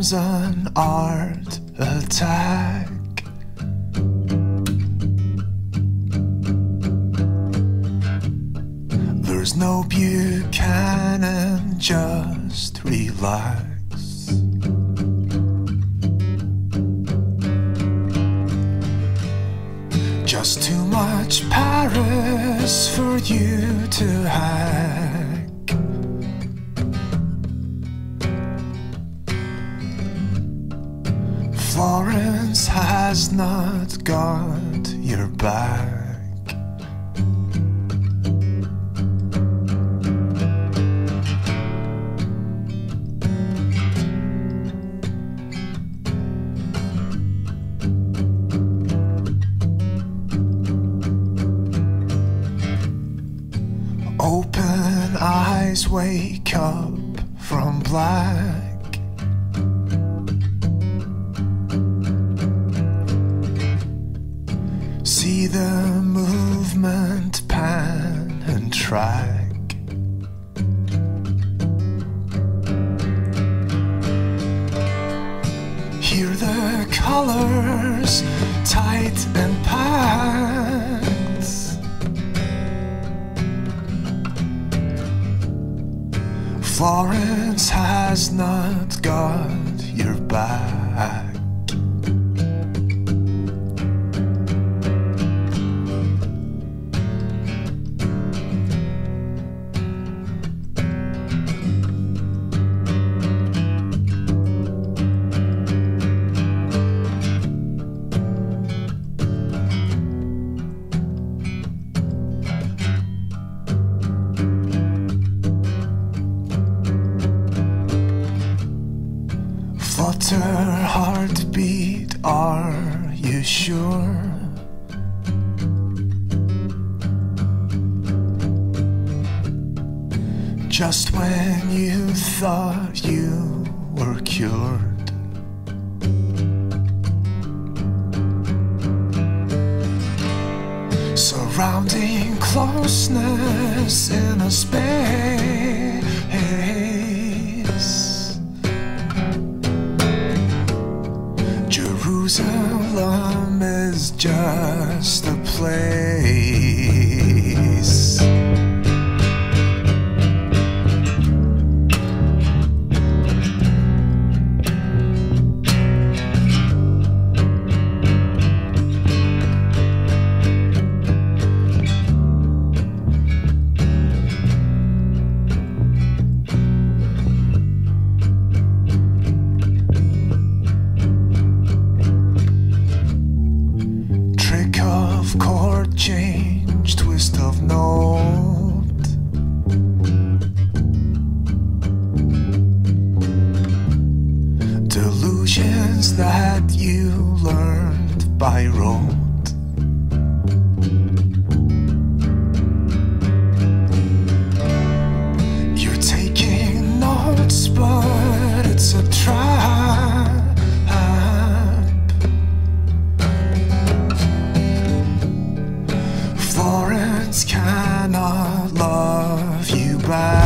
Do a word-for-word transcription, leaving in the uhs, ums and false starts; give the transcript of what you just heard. becomes an art attack. There's no Buchanan, just relax. Just too much Paris for you to hack. Florence has not got your back. Open eyes, wake up from black. See the movement, pan and track. Hear the colors, tight and packed. Florence has not got your back. Flutter heartbeat, are you sure? Just when you thought you were cured. Surrounding closeness in a space. Jerusalem is just a place. Chord change, twist of note. Delusions that you learned by rote. You're taking notes, but it's a trap. Cannot love you back.